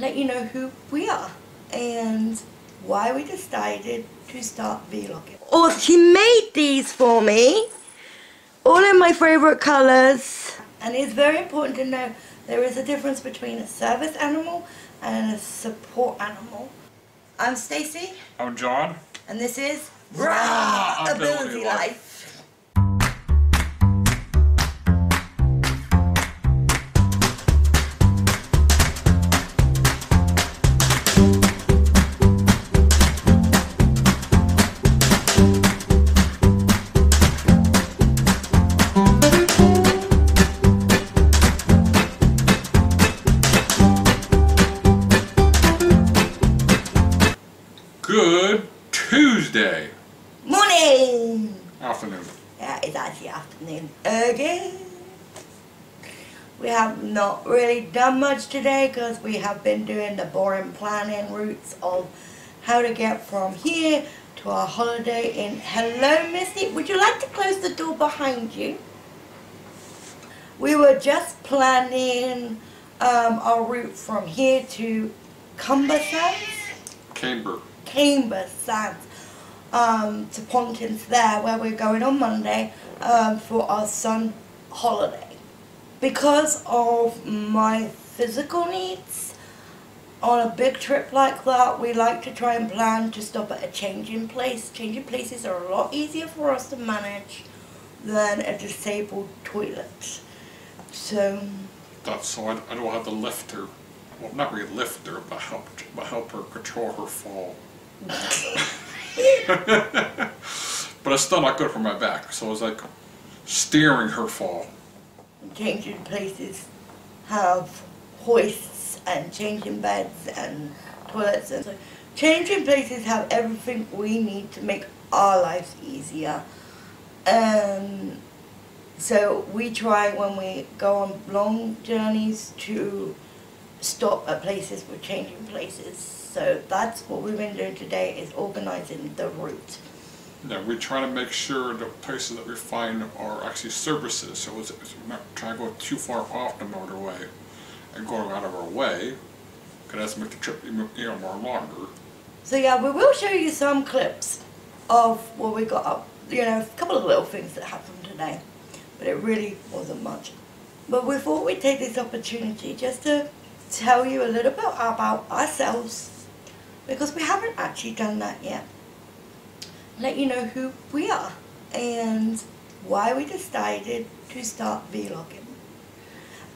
let you know who we are and why we decided to start vlogging. Oh, she made these for me, all in my favourite colours. And it's very important to know there is a difference between a service animal and a support animal. I'm Stacey. I'm John. And this is Raw Ability Life. Tuesday morning, afternoon. Yeah, it's actually afternoon again. We have not really done much today because we have been doing the boring planning routes of how to get from here to our holiday in. Hello, Misty. Would you like to close the door behind you? We were just planning our route from here to Camber Sands to Pontin's there, where we're going on Monday for our son holiday. Because of my physical needs, on a big trip like that, we like to try and plan to stop at a changing place. Changing places are a lot easier for us to manage than a disabled toilet. So that's so I don't have to lift her. Well, not really lift her, but help her control her fall. But it's still not good for my back, so it's like steering her fall. Changing places have hoists and changing beds and toilets, and so changing places have everything we need to make our lives easier. So we try when we go on long journeys to stop at places with changing places. So that's what we've been doing today, is organising the route. Yeah, we try to make sure the places that we find are actually services, so we're not trying to go too far off the motorway and going out of our way, because that's make the trip even more longer. So yeah, we will show you some clips of what we got up, you know, a couple of little things that happened today, but it really wasn't much. But we thought we'd take this opportunity just to tell you a little bit about ourselves, because we haven't actually done that yet. Let you know who we are and why we decided to start vlogging.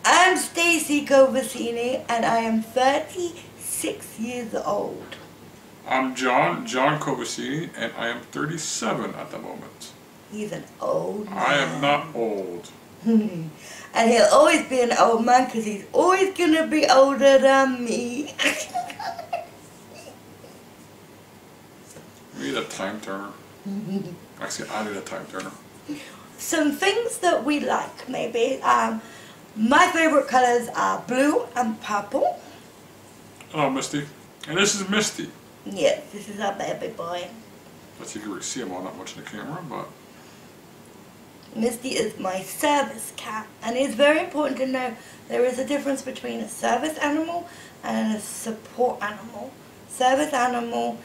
I'm Stacey Kovaciny and I am 36 years old. I'm John Kovaciny, and I am 37 at the moment. He's an old man. I am not old. And he'll always be an old man because he's always going to be older than me. We need a time turner. Actually, I need a time turner. Some things that we like, maybe. My favourite colours are blue and purple. Hello, Misty. And this is Misty. Yes, this is our baby boy. I think you can really see him all that much in the camera, but Misty is my service cat. And it's very important to know there is a difference between a service animal and a support animal. Service animal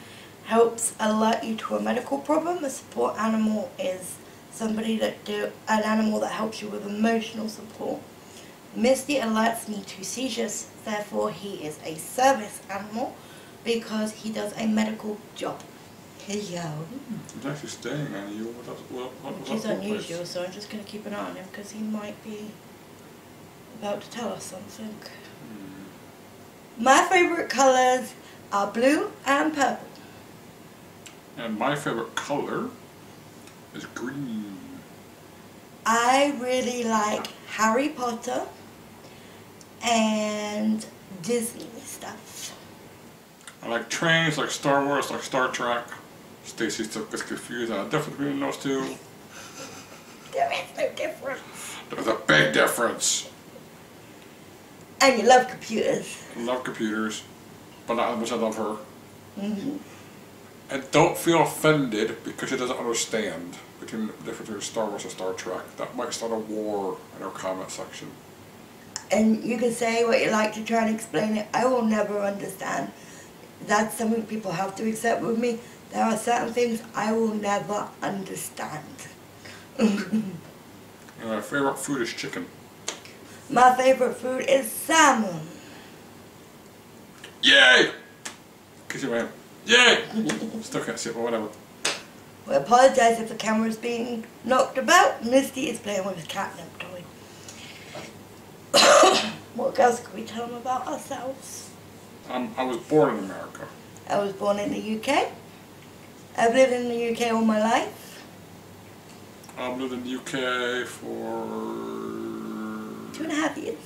helps alert you to a medical problem. A support animal is somebody that an animal that helps you with emotional support. Misty alerts me to seizures, therefore he is a service animal because he does a medical job. Hello. He's actually staying on you. Which is unusual, so I'm just going to keep an eye on him because he might be about to tell us something. My favourite colours are blue and purple. And my favourite colour is green. I really like Harry Potter and Disney stuff. I like trains, like Star Wars, like Star Trek. Stacey still gets confused on the difference between those two. There is no difference. There's a big difference. And you love computers. I love computers, but not as much I love her. Mm-hmm. And don't feel offended because she doesn't understand between the difference between Star Wars and Star Trek. That might start a war in our comment section. And you can say what you like to try and explain it. I will never understand. That's something people have to accept with me. There are certain things I will never understand. And my favorite food is chicken. My favorite food is salmon. Yay! Kiss your hand. Yay! Still can't see it, but whatever. We apologize if the camera's being knocked about. Misty is playing with his catnip toy. What else could we tell them about ourselves? I was born in America. I was born in the UK. I've lived in the UK all my life. I've lived in the UK for 2.5 years.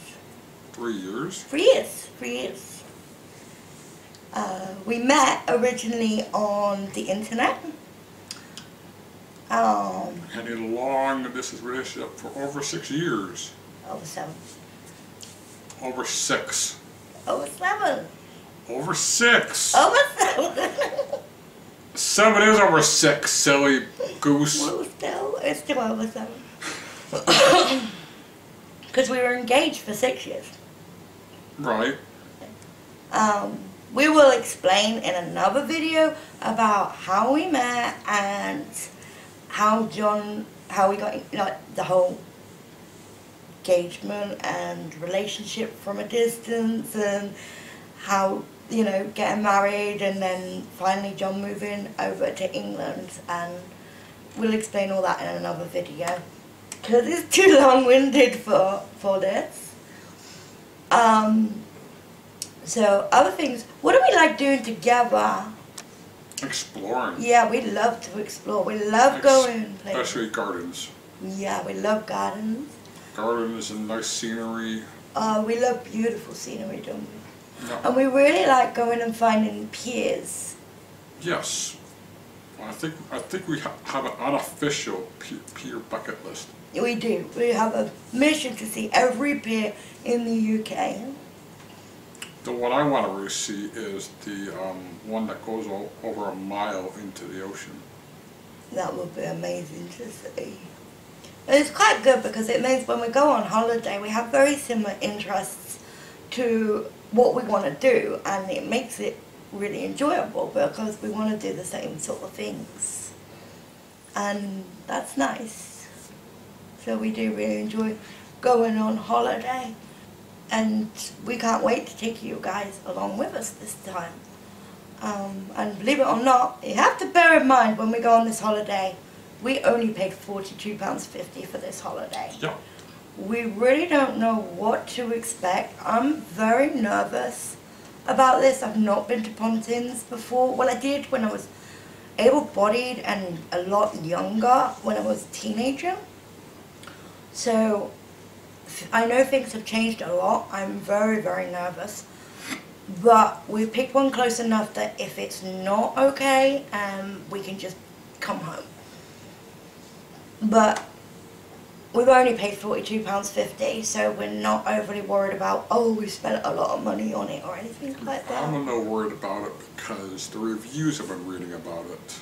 3 years. 3 years. 3 years. We met originally on the internet. Had a long distance relationship for over 6 years. Over 7. Over 6. Over 7. Over 6. Over 7. 7 is over 6, silly goose. Well, still, it's still over 7. Because we were engaged for 6 years. Right. We will explain in another video about how we met and how we got, like, the whole engagement and relationship from a distance, and how, you know, getting married, and then finally John moving over to England, and we'll explain all that in another video because it's too long-winded for this. So other things, what do we like doing together? Exploring. Yeah, we love to explore. We love going places. Especially gardens. Yeah, we love gardens. Gardens and nice scenery. We love beautiful scenery, don't we? No. And we really like going and finding piers. Yes. Well, I think we have an unofficial pier bucket list. We do. We have a mission to see every pier in the UK. The one I want to really see is the one that goes over a mile into the ocean. That would be amazing to see. And it's quite good because it means when we go on holiday we have very similar interests to what we want to do, and it makes it really enjoyable because we want to do the same sort of things, and that's nice. So we do really enjoy going on holiday. And we can't wait to take you guys along with us this time. And believe it or not, you have to bear in mind when we go on this holiday, we only paid £42.50 for this holiday. Yeah. We really don't know what to expect. I'm very nervous about this. I've not been to Pontin's before. Well, I did when I was able-bodied and a lot younger, when I was a teenager. So I know things have changed a lot. I'm very, very nervous. But we've picked one close enough that if it's not okay, we can just come home. But we've only paid £42.50, so we're not overly worried about, oh, we spent a lot of money on it or anything like that. I'm not worried about it because the reviews I've been reading about it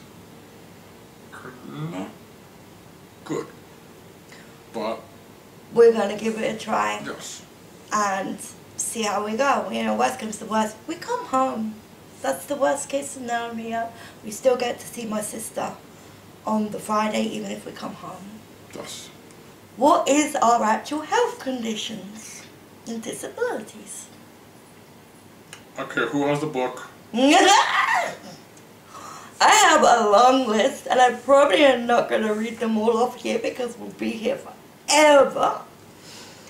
are not good. But we're going to give it a try. Yes. And see how we go. You know, worst comes to worst, we come home. That's the worst case scenario. We still get to see my sister on the Friday, even if we come home. Yes. What is our actual health conditions and disabilities? Okay, who has the book? I have a long list, and I probably am not going to read them all off here because we'll be here for ever.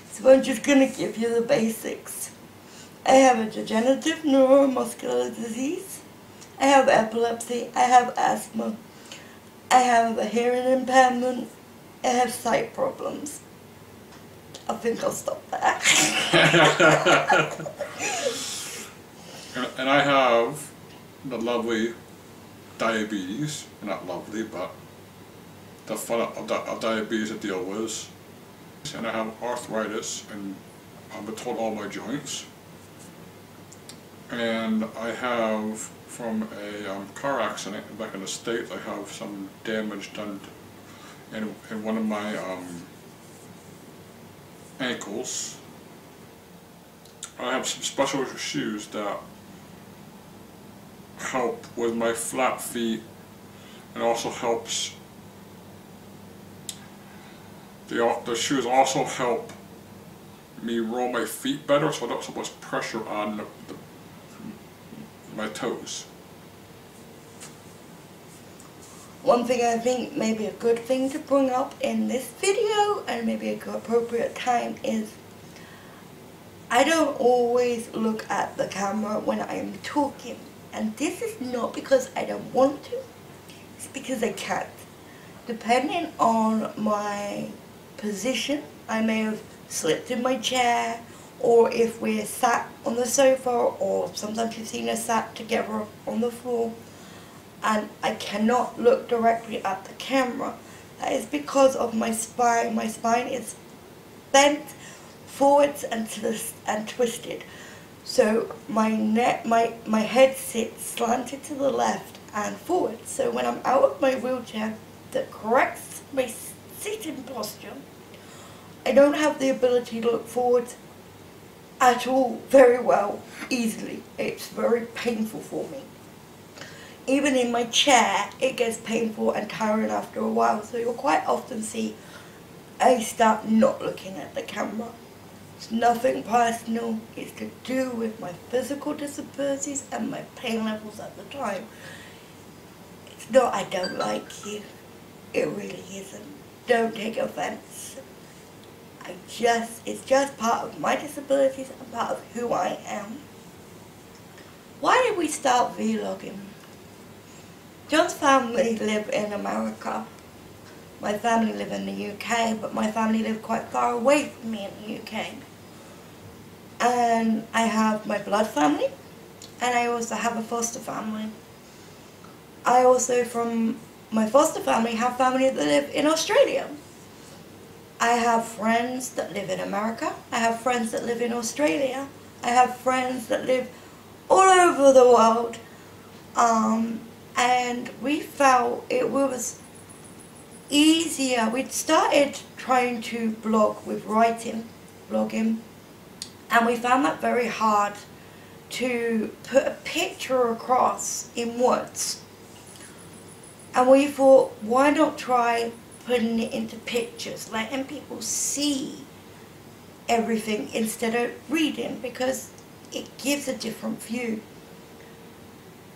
So I'm just going to give you the basics. I have a degenerative neuromuscular disease. I have epilepsy. I have asthma. I have a hearing impairment. I have sight problems. I think I'll stop there. And I have the lovely diabetes. Not lovely, but the fun of diabetes to deal with. And I have arthritis, and I've been told all my joints. And I have, from a car accident back in the States, I have some damage done in one of my ankles. I have some special shoes that help with my flat feet and also helps. The shoes also help me roll my feet better, so I don't have so much pressure on my toes. One thing I think may be a good thing to bring up in this video, and maybe a good appropriate time, is I don't always look at the camera when I'm talking. And this is not because I don't want to, it's because I can't. Depending on my position, I may have slipped in my chair, or if we're sat on the sofa, or sometimes you've seen us sat together on the floor, and I cannot look directly at the camera. That is because of my spine. My spine is bent forwards and twisted. So my head sits slanted to the left and forward. So when I'm out of my wheelchair that corrects my sitting posture, I don't have the ability to look forward at all very well, easily. It's very painful for me. Even in my chair, it gets painful and tiring after a while, so you'll quite often see I start not looking at the camera. It's nothing personal, it's to do with my physical disabilities and my pain levels at the time. It's not I don't like you, it really isn't. Don't take offense. It's just part of my disabilities and part of who I am. Why did we start vlogging? John's family live in America, my family live in the UK, but my family live quite far away from me in the UK. And I have my blood family, and I also have a foster family. I also, from my foster family, have family that live in Australia. I have friends that live in America, I have friends that live in Australia, I have friends that live all over the world. And we felt it was easier. We'd started trying to blog with blogging, and we found that very hard to put a picture across in words. And we thought, why not try putting it into pictures, letting people see everything instead of reading, because it gives a different view.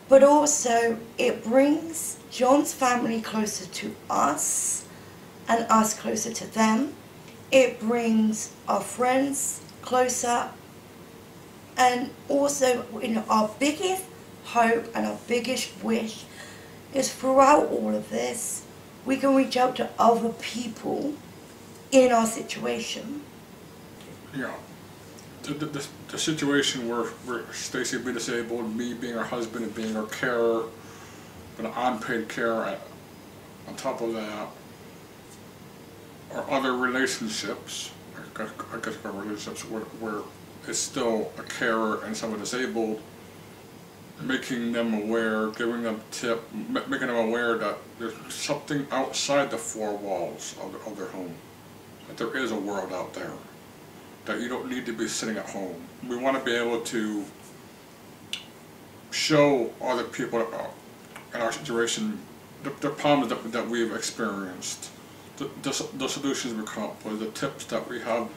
But also, it brings John's family closer to us, and us closer to them. It brings our friends closer, and also, you know, our biggest hope and our biggest wish is throughout all of this, we can reach out to other people in our situation. Yeah. The situation where Stacey being disabled, me being her husband and being her carer, but an unpaid carer on top of that, or other relationships, I guess our relationships where it's still a carer and someone disabled, making them aware, giving them tip, making them aware that there's something outside the four walls of their home, that there is a world out there, that you don't need to be sitting at home. We want to be able to show other people in our situation the problems that we've experienced, the solutions we come up with, the tips that we have,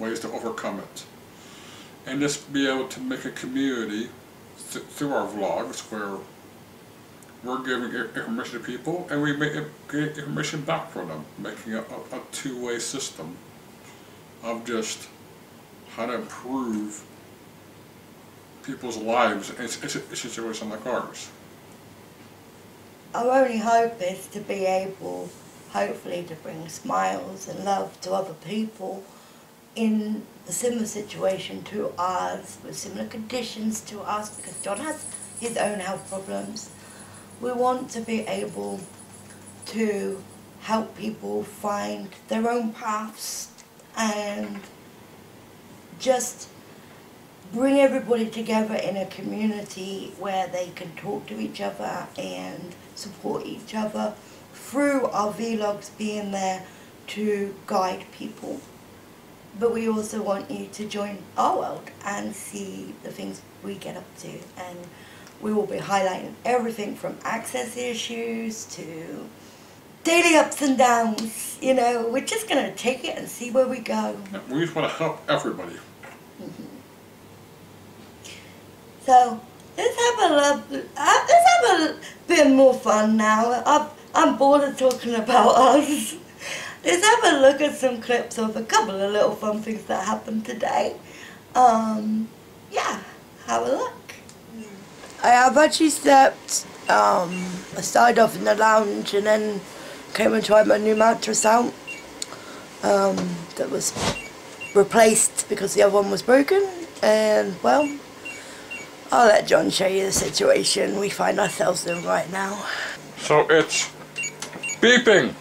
ways to overcome it. And just be able to make a community through our vlogs where we're giving information to people and we get information back from them, making a two-way system of just how to improve people's lives in a situation like ours. Our only hope is to be able, hopefully, to bring smiles and love to other people in a similar situation to ours, with similar conditions to us, because John has his own health problems. We want to be able to help people find their own paths and just bring everybody together in a community where they can talk to each other and support each other through our vlogs being there to guide people. But we also want you to join our world and see the things we get up to. And we will be highlighting everything from access issues to daily ups and downs. You know, we're just going to take it and see where we go. We just want to help everybody. Mm-hmm. So let's have a bit more fun now. I'm bored of talking about us. Let's have a look at some clips of a couple of little fun things that happened today. Yeah, have a look. I've actually slept, I started off in the lounge and then came and tried my new mattress out that was replaced because the other one was broken. And well, I'll let John show you the situation we find ourselves in right now. So it's beeping.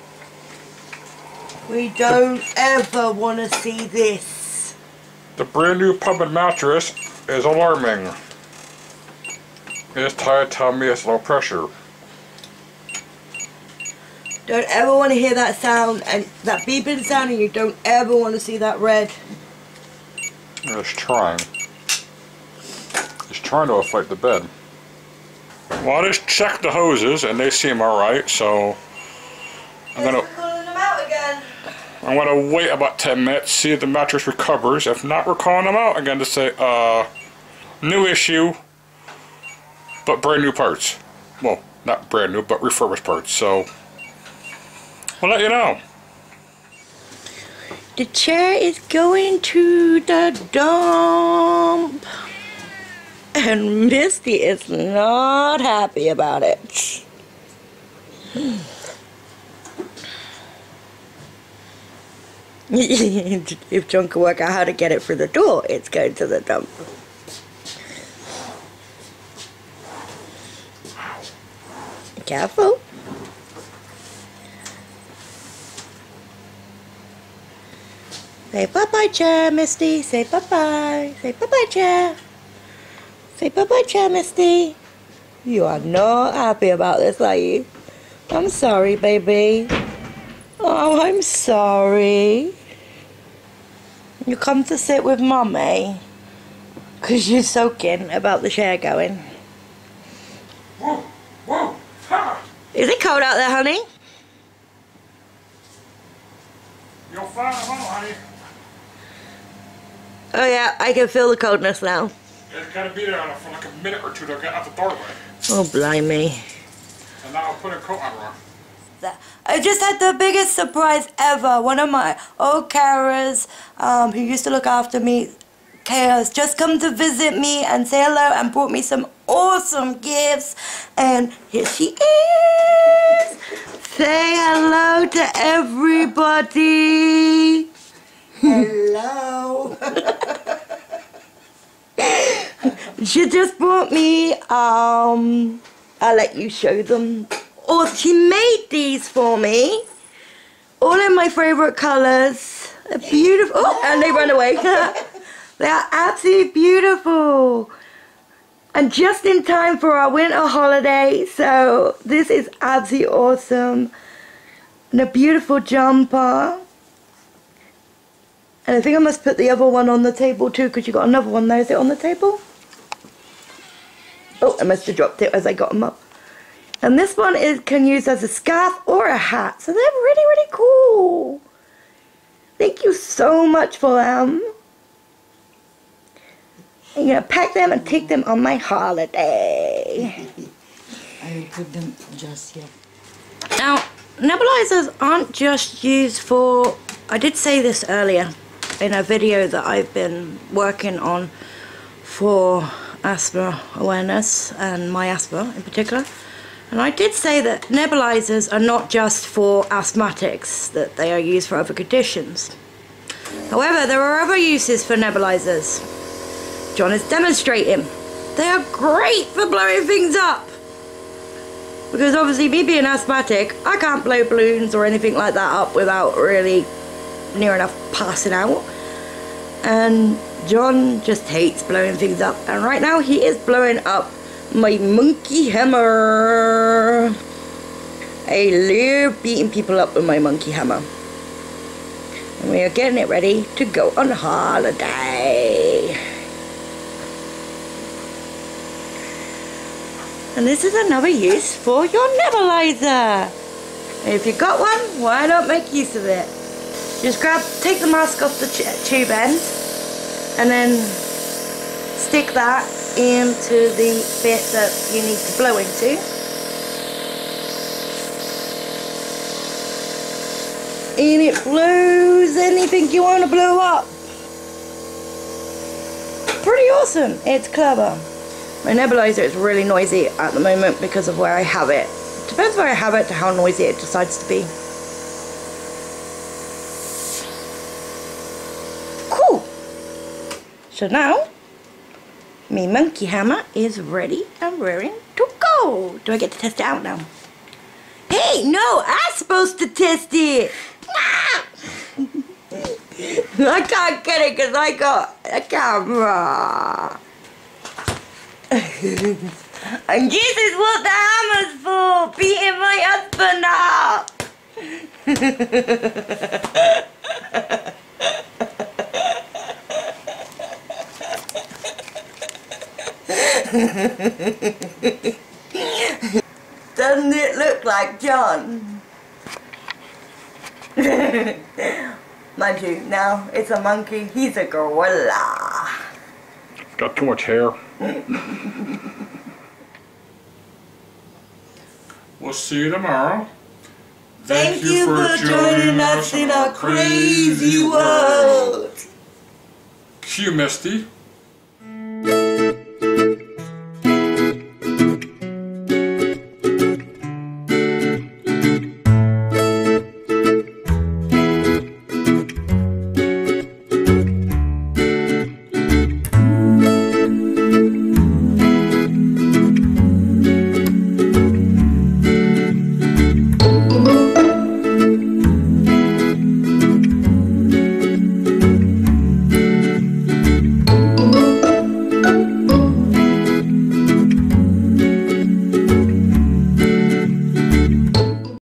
We don't ever want to see this. The brand new Puppet mattress is alarming. It's tired, telling me it's low pressure. Don't ever want to hear that sound, and that beeping sound, and you don't ever want to see that red. It's trying. It's trying to affect the bed. Well, I just checked the hoses, and they seem alright, so I'm going to... I'm going to wait about 10 minutes, see if the mattress recovers. If not, we're calling them out again to say, new issue, but brand new parts. Well, not brand new, but refurbished parts, so we'll let you know. The chair is going to the dump, and Misty is not happy about it. If John can work out how to get it through the door, it's going to the dump. Careful. Say bye-bye, chair, Misty. Say bye-bye. Say bye-bye, chair. Say bye-bye, chair, Misty. You are not happy about this, are you? I'm sorry, baby. Oh, I'm sorry. You come to sit with Mummy because you're soaking about the chair going. Whoa, whoa, ha. Is it cold out there, honey? You'll find it, honey. Oh yeah, I can feel the coldness now. It's got to be there for like a minute or two to get out the doorway. Oh, blimey. And now I'll put a coat on her. I just had the biggest surprise ever. One of my old carers who used to look after me, Chaos, just come to visit me and say hello and brought me some awesome gifts. And here she is. Say hello to everybody. Hello. She just brought me, I'll let you show them. Oh, she made these for me, all in my favourite colours. They're beautiful. Oh, and they run away. They are absolutely beautiful. And just in time for our winter holiday, so this is absolutely awesome. And a beautiful jumper. And I think I must put the other one on the table too, because you got another one there. Is it on the table? Oh, I must have dropped it as I got them up. And this one is can use as a scarf or a hat. So they're really, really cool. Thank you so much for them. I'm going to pack them and take them on my holiday. I will put them just here. Now, nebulizers aren't just used for... I did say this earlier in a video that I've been working on for asthma awareness and my asthma in particular. And I did say that nebulizers are not just for asthmatics, that they are used for other conditions. However, there are other uses for nebulizers. John is demonstrating. They are great for blowing things up. Because obviously me being asthmatic, I can't blow balloons or anything like that up without really near enough passing out. And John just hates blowing things up. And right now he is blowing up my monkey hammer. I love beating people up with my monkey hammer. And we are getting it ready to go on holiday. And this is another use for your nebulizer. If you've got one, why not make use of it? Just take the mask off the tube end, and then stick that into the bit that you need to blow into. And it blows anything you want to blow up. Pretty awesome. It's clever. My nebulizer is really noisy at the moment because of where I have it. Depends where I have it to how noisy it decides to be. Cool. So now, my monkey hammer is ready and raring to go. Do I get to test it out now? Hey, no, I'm supposed to test it. I can't get it because I got a camera. And this is what the hammer's for, beating my husband up. Doesn't it look like John? Mind you, now it's a monkey, he's a gorilla. Got too much hair. We'll see you tomorrow. Thank you for joining us in our crazy world. See you, Misty.